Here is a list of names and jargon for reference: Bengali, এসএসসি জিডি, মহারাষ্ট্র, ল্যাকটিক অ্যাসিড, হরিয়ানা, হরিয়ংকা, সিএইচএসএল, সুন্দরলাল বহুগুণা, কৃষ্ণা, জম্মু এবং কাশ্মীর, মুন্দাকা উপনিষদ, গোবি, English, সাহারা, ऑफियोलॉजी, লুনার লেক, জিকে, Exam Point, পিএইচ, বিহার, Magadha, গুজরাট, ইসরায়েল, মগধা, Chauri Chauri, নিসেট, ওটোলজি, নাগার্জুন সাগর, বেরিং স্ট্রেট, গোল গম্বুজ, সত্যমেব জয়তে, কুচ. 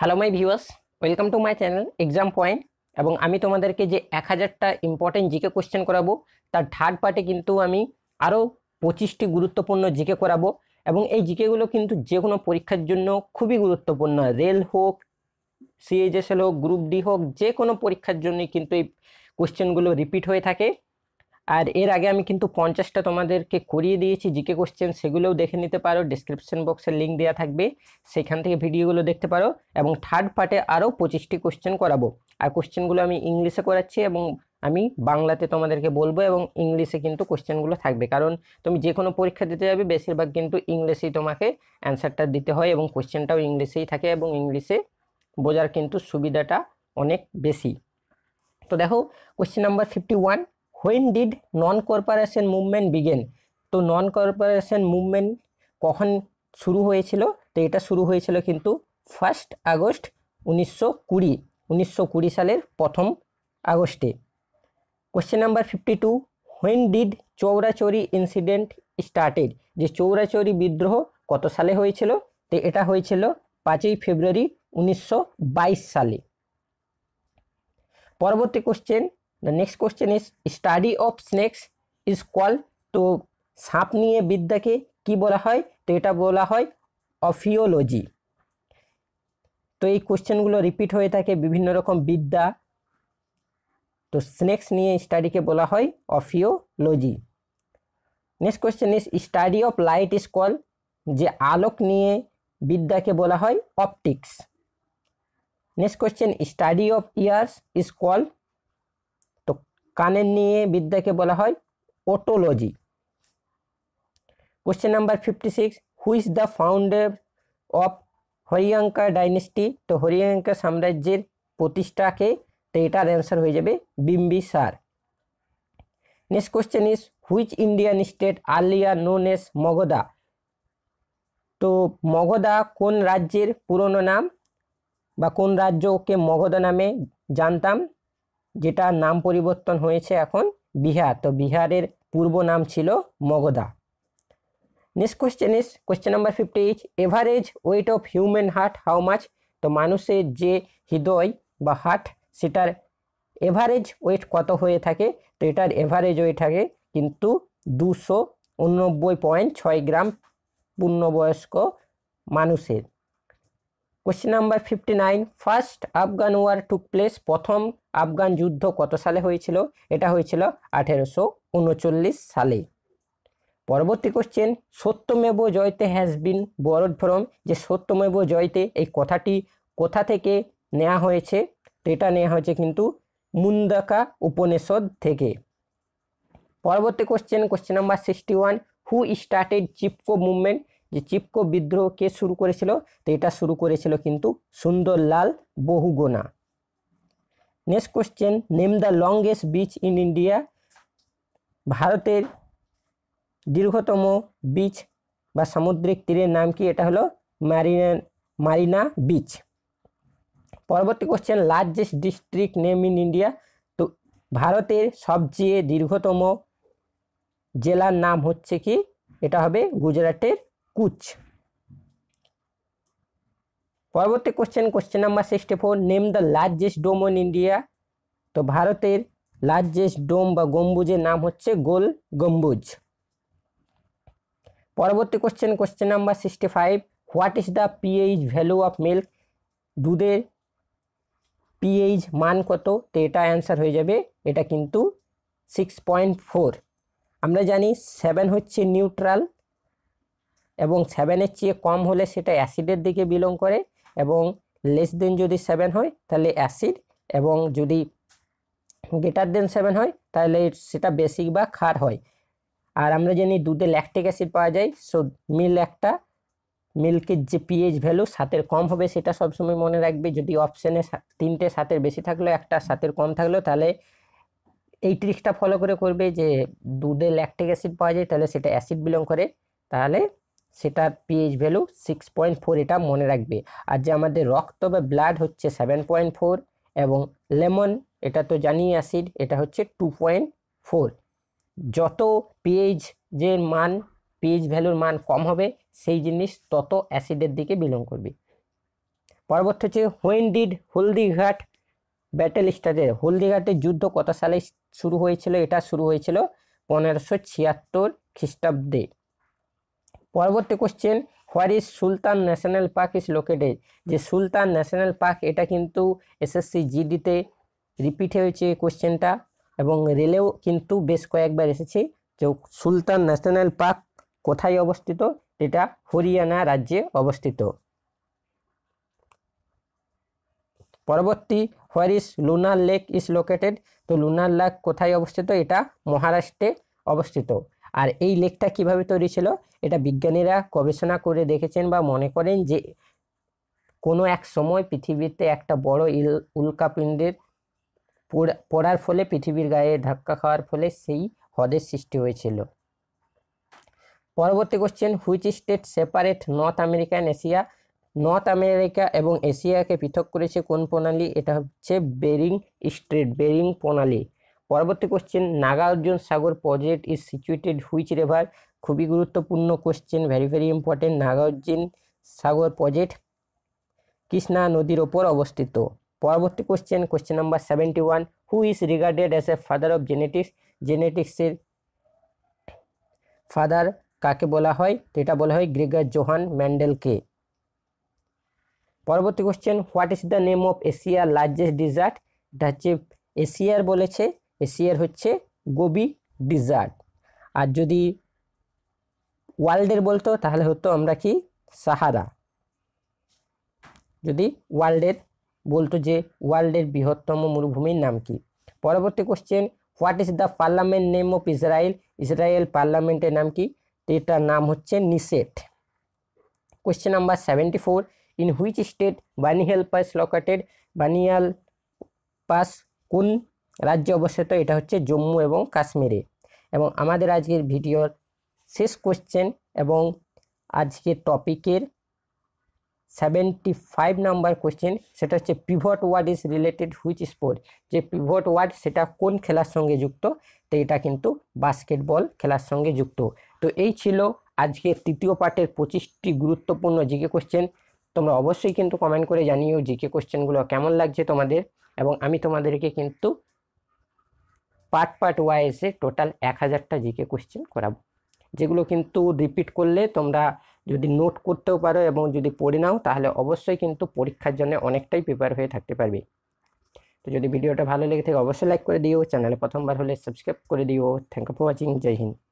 Hello my viewers, welcome to my channel exam point. এবং আমি তোমাদেরকে যে 1000টা ইম্পর্টেন্ট জিকে কোশ্চেন করাবো তার থার্ড পার্টে কিন্তু আমি আরো 25টি গুরুত্বপূর্ণ জিকে করাবো এবং এই জিকেগুলো কিন্তু যে কোনো পরীক্ষার জন্য খুবই গুরুত্বপূর্ণ। রেল হোক, সিএইচএসএল হোক, গ্রুপ ডি হোক, যে কোনো পরীক্ষার জন্য কিন্তু এই কোশ্চেনগুলো রিপিট হয়ে থাকে। আর এর আগে আমি কিন্তু 50টা তোমাদেরকে করিয়ে দিয়েছি জিকে কোশ্চেন, সেগুলোও দেখে নিতে পারো। ডেসক্রিপশন বক্সে লিঙ্ক দেওয়া থাকবে, সেখান থেকে ভিডিওগুলো দেখতে পারো। এবং থার্ড পার্টে আরও 25টি কোশ্চেন করাবো। আর কোশ্চেনগুলো আমি ইংলিশে করাচ্ছি এবং আমি বাংলাতে তোমাদেরকে বলবো এবং ইংলিশে কিন্তু কোশ্চেনগুলো থাকবে, কারণ তুমি যে কোনো পরীক্ষা দিতে যাবে বেশিরভাগ কিন্তু ইংলিশেই তোমাকে অ্যান্সারটা দিতে হয় এবং কোশ্চেনটাও ইংলিশেই থাকে এবং ইংলিশে বোঝার কিন্তু সুবিধাটা অনেক বেশি। তো দেখো question number 51, When did Non Cooperation Movement begin? तो Non Cooperation Movement कখন शुरू হয়েছিল? तो এটা শুরু হয়েছিল কিন্তু 1st August 1920 সালের প্রথম আগস্টে। Question number 52, When did Chauri Chauri incident started? যে Chauri Chauri বিদ্রোহ কত সালে হয়েছিল? তো এটা হয়েছিল 5 February 1922 সালে। পরবর্তী question, the next question is study of snakes is called, तो सांप निये विद्या के की बोला है? तो ये बोला है ऑफियोलॉजी। तो ये क्वेश्चन गुलो रिपीट हुए था कि विभिन्न रकम विद्या, तो स्नेक्स निये स्टाडी के बोला है ऑफियोलॉजी। Next question is study of light is called, जे आलोक निये विद्या के बोला है optics. Next question study of ears is called, कान निये विद्या के बोला है otology. Question number 56, who is the founder of Haryanka dynasty? तो हरियंका साम्राज्यर प्रतिष्ठा के, तो एटार आंसर हो जाए Bimbisara. Next question is which Indian state earlier known as Magadha? तो मगधा कौन राज्यर पुरानो नाम बा कौन राज्य के मगधा नामे जानताम, যেটা নাম পরিবর্তন হয়েছে এখন বিহার। তো বিহারের পূর্ব নাম ছিল মগধা। Next question is question number 58, average weight of human heart how much? তো মানুষের যে হৃদয় বা হার্ট সেটার এভারেজ ওয়েট কত হয়ে থাকে? তো এটার এভারেজ ওয়েট থাকে কিন্তু 289.6 গ্রাম পূর্ণবয়স্ক মানুষের। Question number 59, first Afghan war took place, প্রথম আফগান যুদ্ধ কত সালে হয়েছিল? এটা হয়েছিল 1839 সালে। পরবর্তী কোশ্চেন, সত্যমেব জয়তে হ্যাজ বিন বরড ফ্রম, যে সত্যমেব জয়তে এই কথাটি কোথা থেকে নেওয়া হয়েছে? তো এটা নেওয়া হয়েছে কিন্তু মুন্দাকা উপনিষদ থেকে। পরবর্তী question question number 61, who started Chipko movement? যে চিপকো বিদ্রোহ কে শুরু করেছিল? তো এটা শুরু করেছিল কিন্তু সুন্দরলাল বহুগুণা। Next question, name the longest beach in India? ভারতের দীর্ঘতম বিচ বা সামুদ্রিক তীরের নাম কি? এটা হলো মারিনা বিচ। পরবর্তী question, largest district name in India? তো ভারতের সবচেয়ে দীর্ঘতম জেলার নাম হচ্ছে কি? এটা হবে গুজরাটের কুচ। পরবর্তী question question number 64, name the largest dome in India? তো ভারতের লার্জেস্ট ডোম বা গম্বুজের নাম হচ্ছে গোল গম্বুজ। পরবর্তী question question number 65, what is the পিএইচ value of milk? দুধের পিএইচ মান কত? তো এটা অ্যান্সার হয়ে যাবে, এটা কিন্তু 6.4। আমরা জানি 7 হচ্ছে নিউট্রাল এবং 7-এর চেয়ে কম হলে সেটা অ্যাসিডের দিকে বিলং করে এবং লেস দেন যদি 7 হয় তাহলে অ্যাসিড এবং যদি গ্রেটার দেন 7 হয় তাহলে সেটা বেসিক বা ক্ষার হয়। আর আমরা জানি দুধে ল্যাকটিক অ্যাসিড পাওয়া যায়, সো মিল্কের যে পিএইচ ভ্যালু 7-এর কম হবে সেটা সবসময় মনে রাখবে। যদি অপশানে 3টে 7-এর বেশি থাকলো, একটা 7-এর কম থাকলো, তাহলে এই ট্রিক্সটা ফলো করে করবে যে দুধে ল্যাকটিক অ্যাসিড পাওয়া যায় তাহলে সেটা অ্যাসিড বিলং করে, তাহলে সেটার পিএইচ ভ্যালু 6.4, এটা মনে রাখবে। আর যে আমাদের রক্ত বা ব্লাড হচ্ছে 7.4 এবং লেমন এটা তো জানি অ্যাসিড, এটা হচ্ছে 2.4। যত পিএইচ যের মান পিএইচ ভ্যালুর মান কম হবে সেই জিনিস তত অ্যাসিডের দিকে বিলং করবে। পরবর্তী হচ্ছে when did Haldighat battle start. হলদিঘাটের যুদ্ধ কত সালে শুরু হয়েছিল? এটা শুরু হয়েছিল 1576 খ্রিস্টাব্দে। পরবর্তী question, where is Sultan national park is located? যে সুলতান ন্যাশনাল পার্ক এটা কিন্তু এসএসসি জিডিতে রিপিট হয়েছে কোশ্চেনটা, এবং রেলেও কিন্তু বেশ কয়েকবার এসেছে যে সুলতান ন্যাশনাল পার্ক কোথায় অবস্থিত? এটা হরিয়ানা রাজ্যে অবস্থিত। পরবর্তী, where is লুনার লেক is located? তো লুনার লেক কোথায় অবস্থিত? এটা মহারাষ্ট্রে অবস্থিত। আর এই লেকটা কিভাবে তৈরি ছিল? এটা বিজ্ঞানীরা গবেষণা করে দেখেছেন বা মনে করেন যে কোনো এক সময় পৃথিবীতে একটা বড় উল্কাপিণ্ডের পড়ার ফলে, পৃথিবীর গায়ে ধাক্কা খাওয়ার ফলে সেই হ্রদের সৃষ্টি হয়েছিল। পরবর্তী question, which state separate North America and Asia? North America এবং এশিয়াকে পৃথক করেছে কোন প্রণালী? এটা হচ্ছে বেরিং স্ট্রেট, বেরিং প্রণালী। পরবর্তী question, নাগার্জুন সাগর project is situated which river? খুবই গুরুত্বপূর্ণ question, very important. নাগার্জুন সাগর project কৃষ্ণা নদীর ওপর অবস্থিত। পরবর্তী question, question number 71, who is regarded as a father of genetics? জেনেটিক্সের ফাদার কাকে বলা হয়? তো এটা বলা হয় গ্রেগর জোহান ম্যান্ডেলকে। পরবর্তী question, what is the name of এশিয়ার লার্জেস্ট ডিজার্ট? এটা হচ্ছে এশিয়ার বলেছে, এশিয়ার হচ্ছে গোবি ডিজার্ট। আর যদি ওয়ার্ল্ডের বলতো তাহলে হতো আমরা কি সাহারা। যদি ওয়ার্ল্ডের বলতো যে ওয়ার্ল্ডের বৃহত্তম মরুভূমির নাম কি? পরবর্তী question, what is the parliament name of ইসরায়েল? ইসরায়েল পার্লামেন্টের নাম কি? এটার নাম হচ্ছে নিসেট। Question number 74, in which state Banihal pass located? Banihal pass কোন রাজ্যে অবস্থিত? এটা হচ্ছে জম্মু এবং কাশ্মীরে। এবং আমাদের আজকের ভিডিওর শেষ কোশ্চেন এবং আজকের টপিকের 75 নাম্বার কোশ্চেন, সেটা হচ্ছে pivot word is related which sport? যে পিভট ওয়ার্ড সেটা কোন খেলার সঙ্গে যুক্ত? তো এটা কিন্তু বাস্কেটবল খেলার সঙ্গে যুক্ত। তো এই ছিল আজকের তৃতীয় পার্টের 25টি গুরুত্বপূর্ণ জিকে কোশ্চেন। তোমরা অবশ্যই কিন্তু কমেন্ট করে জানিও জিকে কোশ্চেনগুলো কেমন লাগছে তোমাদের, এবং আমি তোমাদেরকে কিন্তু পার্ট ওয়াইজে টোটাল 1000টা জিকে কোশ্চেন করাবো, যেগুলো কিন্তু রিপিট করলে তোমরা যদি নোট করতেও পারো এবং যদি পড়ে নাও তাহলে অবশ্যই কিন্তু পরীক্ষার জন্য অনেকটাই প্রিপেয়ার হয়ে থাকতে পারবে। তো যদি ভিডিওটা ভালো লেগে থাকে অবশ্যই লাইক করে দিও, চ্যানেলে প্রথমবার হলে সাবস্ক্রাইব করে দিও। Thank you for watching, Joy Hind.